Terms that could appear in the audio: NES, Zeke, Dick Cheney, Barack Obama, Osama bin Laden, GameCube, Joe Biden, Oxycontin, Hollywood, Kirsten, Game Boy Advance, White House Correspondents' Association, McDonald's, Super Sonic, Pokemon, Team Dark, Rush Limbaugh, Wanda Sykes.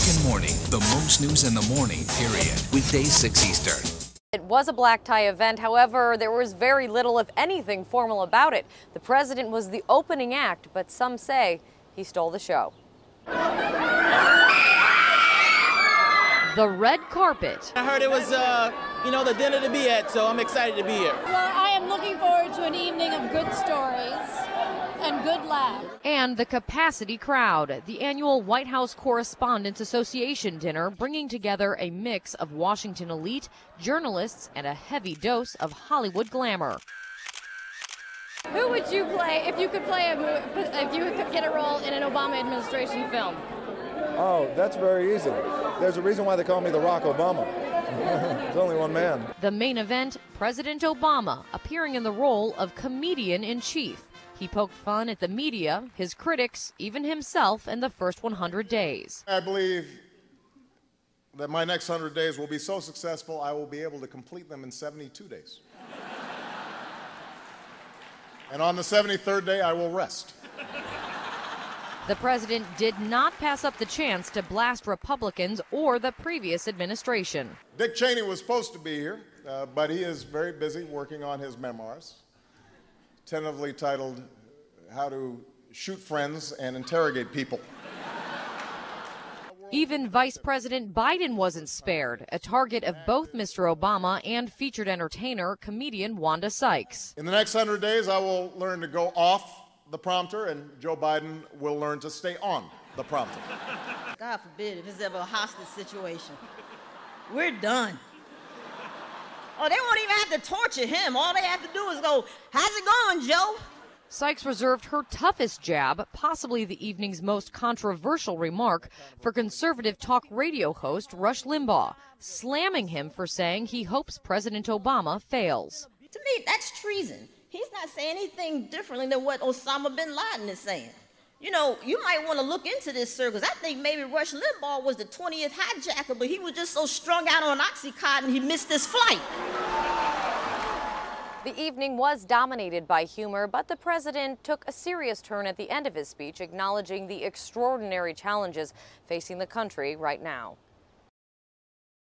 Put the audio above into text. American Morning, the most news in the morning, period. Weekdays 6 Eastern. It was a black tie event. However, there was very little, if anything, formal about it. The president was the opening act, but some say he stole the show. The red carpet. I heard it was, the dinner to be at, so I'm excited to be here. Well, I am looking forward to an evening of good stories and good laughs. And the capacity crowd, the annual White House Correspondents' Association dinner, bringing together a mix of Washington elite, journalists, and a heavy dose of Hollywood glamour. Who would you play if you could get a role in an Obama administration film? Oh, that's very easy. There's a reason why they call me the Rock Obama. There's only one man. The main event, President Obama appearing in the role of comedian in chief. He poked fun at the media, his critics, even himself in the first 100 days. I believe that my next 100 days will be so successful, I will be able to complete them in 72 days. And on the 73rd day, I will rest. The president did not pass up the chance to blast Republicans or the previous administration. Dick Cheney was supposed to be here, but he is very busy working on his memoirs, tentatively titled How to Shoot Friends and Interrogate People. Even Vice President Biden wasn't spared, a target of both Mr. Obama and featured entertainer, comedian Wanda Sykes. In the next 100 days, I will learn to go off the prompter, and Joe Biden will learn to stay on the prompter. God forbid if it's ever a hostage situation. We're done. Oh, they won't even have to torture him. All they have to do is go, how's it going, Joe? Sykes reserved her toughest jab, possibly the evening's most controversial remark, for conservative talk radio host Rush Limbaugh, slamming him for saying he hopes President Obama fails. To me, that's treason. He's not saying anything differently than what Osama bin Laden is saying. You know, you might want to look into this, sir, because I think maybe Rush Limbaugh was the 20th hijacker, but he was just so strung out on Oxycontin, he missed his flight. The evening was dominated by humor, but the president took a serious turn at the end of his speech, acknowledging the extraordinary challenges facing the country right now.